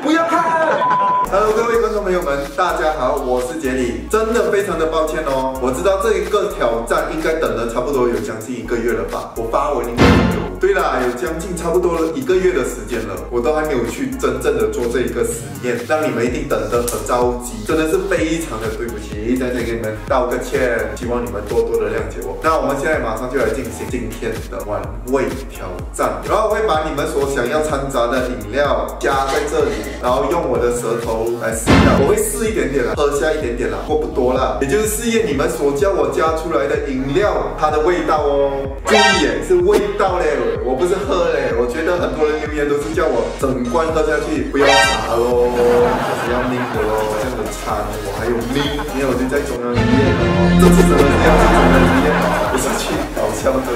不要看 ！Hello， 各位观众朋友们，大家好，我是杰里，真的非常的抱歉哦，我知道这一个挑战应该等了差不多有将近1个月了吧，我发文应该有。 对啦，有将近差不多了1个月的时间了，我都还没有去真正的做这一个实验，让你们一定等得很着急，真的是非常的对不起，在这里给你们道个歉，希望你们多多的谅解我。那我们现在马上就来进行今天的碗味挑战，然后我会把你们所想要掺杂的饮料加在这里，然后用我的舌头来试一下，我会试一点点啦，喝下一点点啦，不多啦，也就是试验你们所叫我加出来的饮料它的味道哦。注意耶，是味道嘞。 我不是喝嘞，我觉得很多人留言都是叫我整罐喝下去，不要傻喽，我是要命的喽，这样的餐我还有命，没有就在中央医院哦，这次怎么是要去中央医院？不是去搞笑的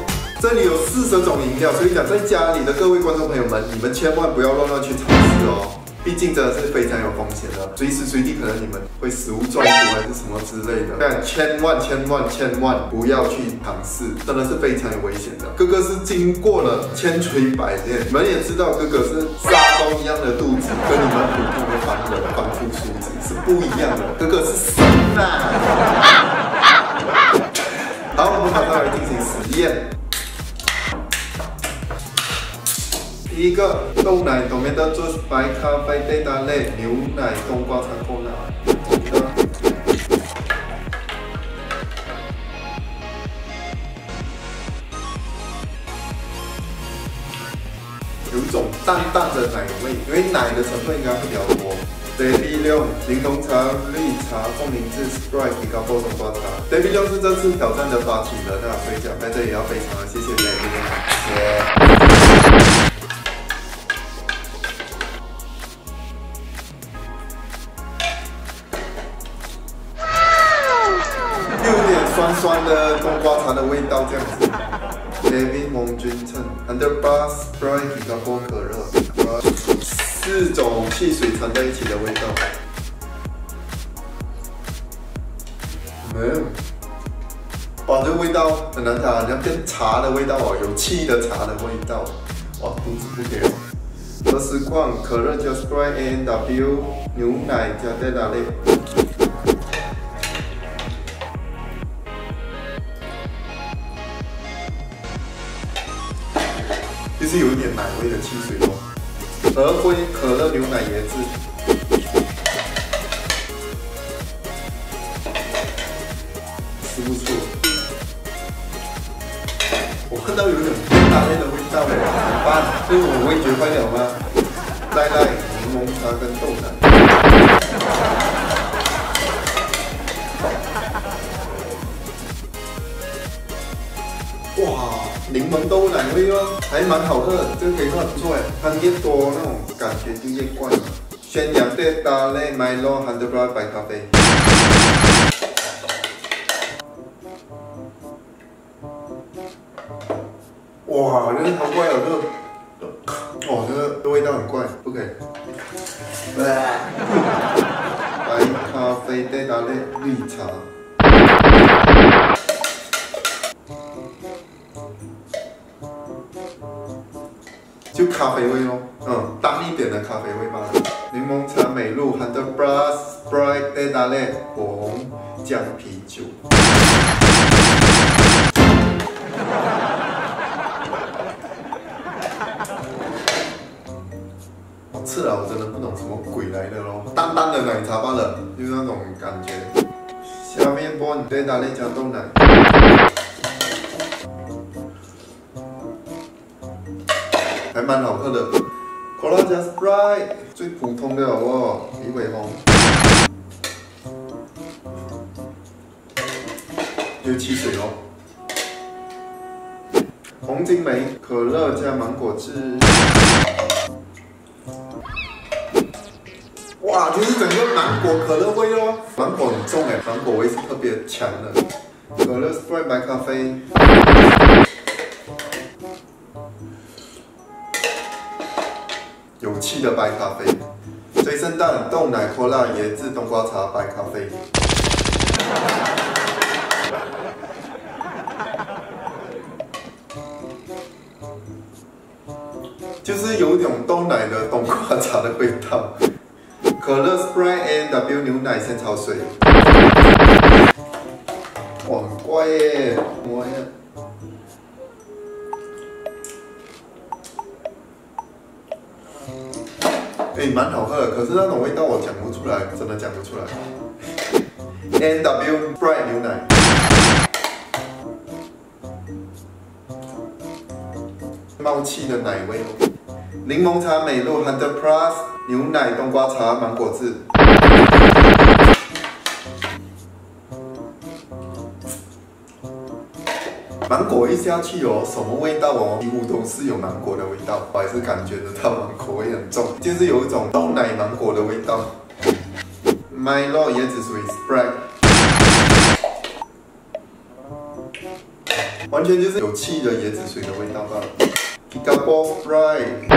哦。 这里有40种饮料，所以讲在家里的各位观众朋友们，你们千万不要乱去尝试哦。 毕竟真的是非常有风险的，随时随地可能你们会食物中毒还是什么之类的，但千万不要去尝试，真的是非常有危险的。哥哥是经过了千锤百炼，你们也知道哥哥是沙包一样的肚子，跟你们普通的凡人凡夫俗子是不一样的，哥哥是神啊！好，我们马上来进行实验。 第一个豆奶 ，tomato juice， 白咖啡、贝塔类、牛奶、冬瓜、香菇奶。有种淡淡的奶味，因为奶的成分应该会比较多。Day 6， 柠檬茶、绿茶、凤梨汁、Sprite、米糕、冬瓜茶。Day 6是这次挑战的发起人啊，所以讲在这里要非常的谢谢 Day 6， 谢谢。 酸酸的冬瓜茶的味道这样子。David 蒙君称 ，Underbar Sprite 比较多可乐，4种汽水掺在一起的味道。哇，这个味道很难打，像变茶的味道哦，有气的茶的味道。哇，肚子不给我。20罐可乐加 Sprite A&W， 牛奶加在哪里？ 就是有一点奶味的汽水哦，合辉可乐牛奶椰汁，吃不出。我看到有一种大类的味道嘞，怎么办？因为我味觉坏了吗？奶奶柠檬茶跟豆奶。 哇，柠檬豆奶味哦，还蛮好喝的，这个可以喝不错哎。它越多那种感觉就越怪。宣扬对大类 Milo Handlebar 白咖啡。哇，真的好怪哦，这个，哦，这个味道很怪，不可以。白咖啡对大类绿茶。 就咖啡味咯，嗯，淡一点的咖啡味吧。柠檬茶、美露、Handlebar、Sprite、贝塔类、火红酱啤酒。好吃啊，我真的不懂什么鬼来的咯，淡淡的奶茶罢了，就是那种感觉。下面播贝塔类加豆奶。 还蛮好喝的 ，Cola Just Right 最普通的好不好？李伟宏，有汽水哦。红金梅可乐加芒果汁。哇，就是整个芒果可乐味哦，芒果很重哎，芒果味是特别强的。可乐 Sprite 白咖啡。 有气的白咖啡，这生蛋、冻奶、可乐、椰子、冬瓜茶、白咖啡。就是有一种冻奶的冬瓜茶的味道。可乐 Sprite A&W 牛奶仙草水。哇，很乖耶！我也。 哎，蛮好喝的，可是那种味道我讲不出来，真的讲不出来。A&W Bright 牛奶，冒气的奶味，柠檬茶美露 100 Plus 牛奶冬瓜茶芒果汁。芒果一下去哦，什么味道哦？几乎都是有芒果的味道，我还是感觉得到芒果味很重，就是有一种豆奶芒果的味道。Milo 椰子水 Sprite， 完全就是有气的椰子水的味道吧。Kickapoo Sprite，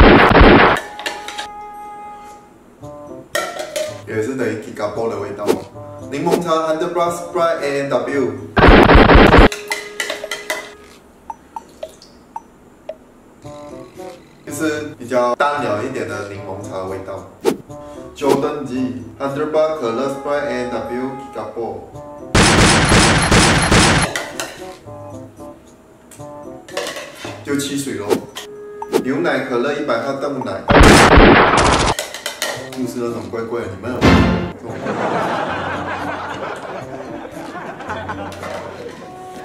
也是等于 Kickapoo 的味道。柠檬茶 100 Plus Sprite A&W。 就是比较淡了一点的柠檬茶味道。Jordan G 100 Bar 可乐 Sprite A&W Kickapoo。就汽水咯，牛奶可乐100克淡奶。就是那种怪怪的，你们有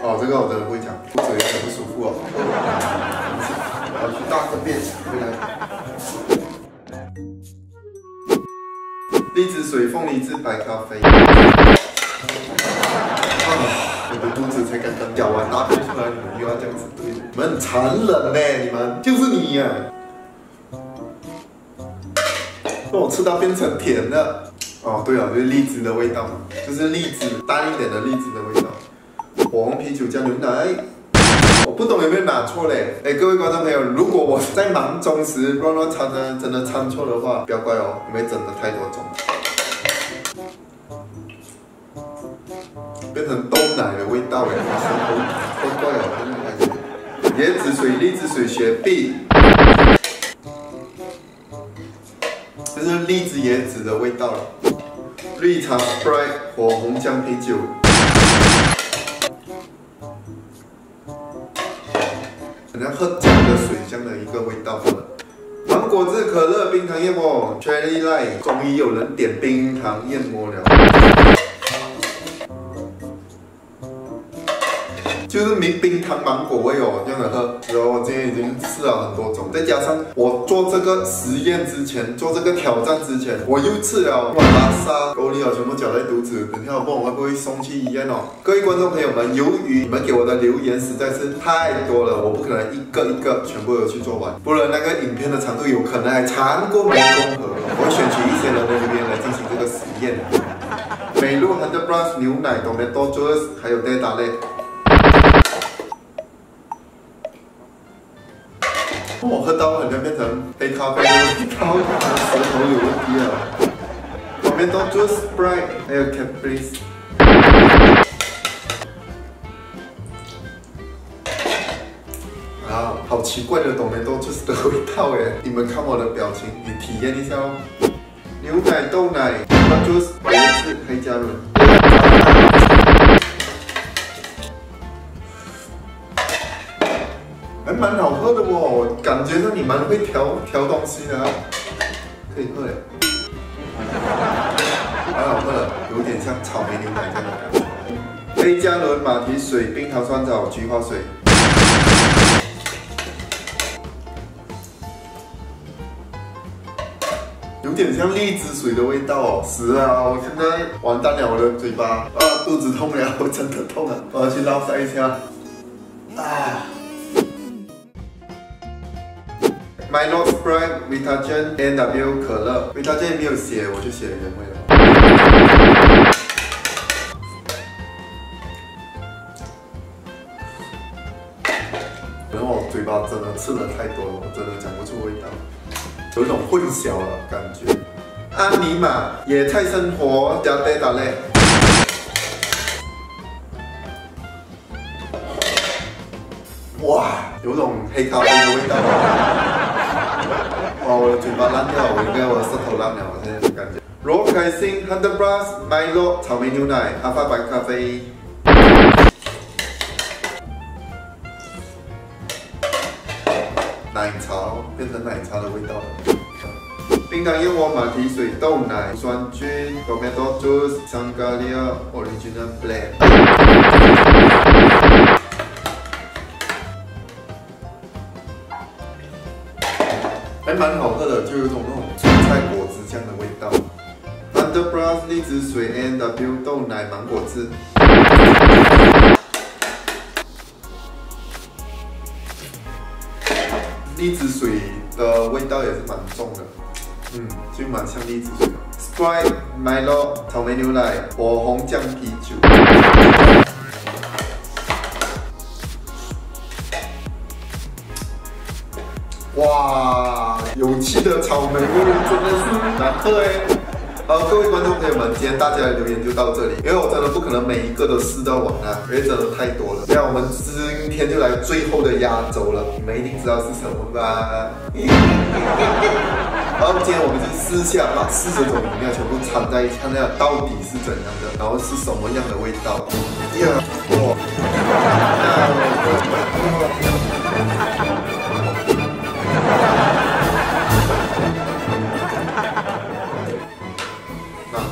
哦，这个我真的不会讲，肚子有点不舒服哦。 我去大粪便回来。荔枝水、凤梨汁、白咖啡。啊！我的肚子才刚刚咬完大便出来，你们又要这样子对我？你们很残忍呢，你们就是你呀！让我吃到变成甜的。哦，对了，就是荔枝的味道，就是荔枝淡一点的荔枝的味道。火红啤酒加牛奶。 我不懂有没有拿错嘞？哎，各位观众朋友，如果我在忙中时乱乱掺的，真的掺错的话，不要怪我，因为真的太多种，变成豆奶的味道哎，怪怪哦，真的感觉。椰子水、荔枝水、雪碧，这是荔枝椰子的味道了。绿茶 Sprite 火红姜啤酒。 好像喝姜的水这样的一个味道了。芒果汁、可乐、冰糖燕窝 ，Cherry Light， 终于有人点冰糖燕窝了。就是没冰糖芒果味哦，这样的喝。然后我今天已经试了很多种，再加上我做这个实验之前，做这个挑战之前，我又吃了哇拉沙、狗粮全部搅在肚子，等一下我问我会不会送去医院哦。各位观众朋友们，由于你们给我的留言实在是太多了，我不可能一个一个全部都去做完，不然那个影片的长度有可能还长过湄公河。我会选取一些人的留言来进行这个实验。美露 100 Plus 牛奶、Tomato Juice， 还有蛋挞类。 我喝到好像变成黑咖啡的味道，舌头有问题了。旁边都就是 Sprite， 还有 Caprice。啊，好奇怪的东西都就是的味道哎！你们看我的表情，你体验一下哦。牛奶、豆奶，它就是椰子、黑加仑。 还蛮好喝的哦，我感觉到你蛮会调东西的、啊，可以喝嘞，蛮好喝的，有点像草莓牛奶这样的感觉。黑加仑马蹄水、冰糖酸枣、菊花水。有点像荔枝水的味道哦，是啊，我现在完蛋了，我的嘴巴啊，肚子痛了，我真的痛了，我要去拉塞一下，啊。 Milo Sprite Vitagen A&W 可乐 ，Vitagen 没有写，我就写原味了。可能我嘴巴真的吃的太多了，我真的讲不出味道，有一种混淆的感觉。安妮玛野菜生活加贝达嘞。哇，有种黑咖啡的味道。哇，我的嘴巴烂掉，我应该我的舌头烂了，我现在就感觉。罗凯欣 Hunter Plus Milo 草莓牛奶阿发白咖啡。 奶茶变成奶茶的味道了。冰糖燕窝马蹄水豆奶酸菌 tomato juice Sangria original blend。还蛮好喝的，就有种那种蔬菜果汁酱的味道。Hunter Plus 荔枝水 N W 豆奶芒果汁。 荔枝水的味道也是蛮重的，就蛮像荔枝水的。Sprite Milo 草莓牛奶火红酱啤酒。哇，有气的草莓味真的是难喝哎！各位观众朋友们，今天大家的留言就到这里，因为我真的不可能每一个都试到完啊，因为真的太多了。那我们今天就来最后的压轴了，你们一定知道是什么吧？然后今天我们就试下把40种饮料全部掺在一起，看看到底是怎样的，然后是什么样的味道。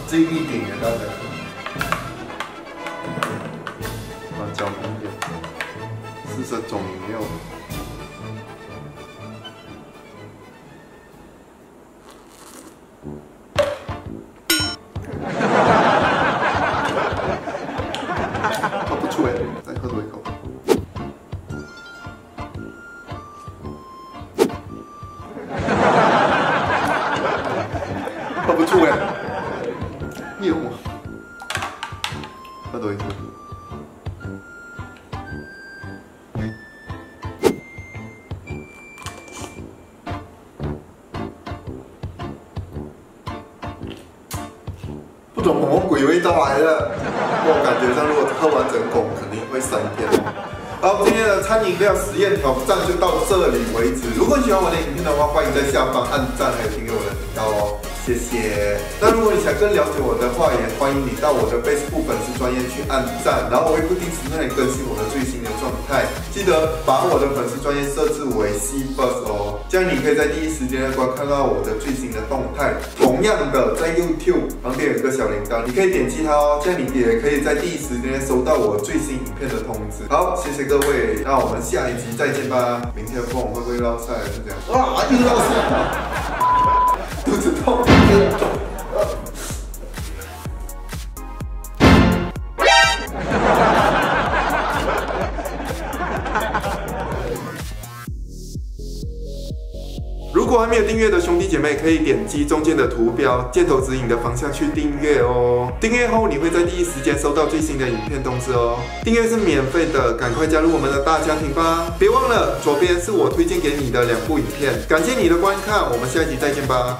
这一点给大家看，把搅匀点，40种饮料。它不出哎，再喝多一口。它不出哎。 有啊，喝多一口。不懂什么鬼味道来了，我感觉上如果喝完整口肯定会3天。 好，今天的餐饮料实验挑战就到这里为止。如果你喜欢我的影片的话，欢迎在下方按赞，还有订阅我的频道哦，谢谢。那如果你想更了解我的话，也欢迎你到我的 Facebook 粉丝专页去按赞，然后我会不定时让你更新我的最新的状态。记得把我的粉丝专页设置为 C-First 哦，这样你可以在第一时间观看到我的最新的动态。同样的，在 YouTube 旁边有一个小铃铛，你可以点击它哦，这样你也可以在第一时间收到我最新影片的通知。好，谢谢。 各位，那我们下一集再见吧。明天不懂会不会落塞，是这样。哇，又落塞，肚子痛。如果还没有订阅的兄弟姐妹，可以点击中间的图标，箭头指引的方向去订阅哦。订阅后，你会在第一时间收到最新的影片通知哦。订阅是免费的，赶快加入我们的大家庭吧！别忘了，左边是我推荐给你的2部影片。感谢你的观看，我们下一集再见吧。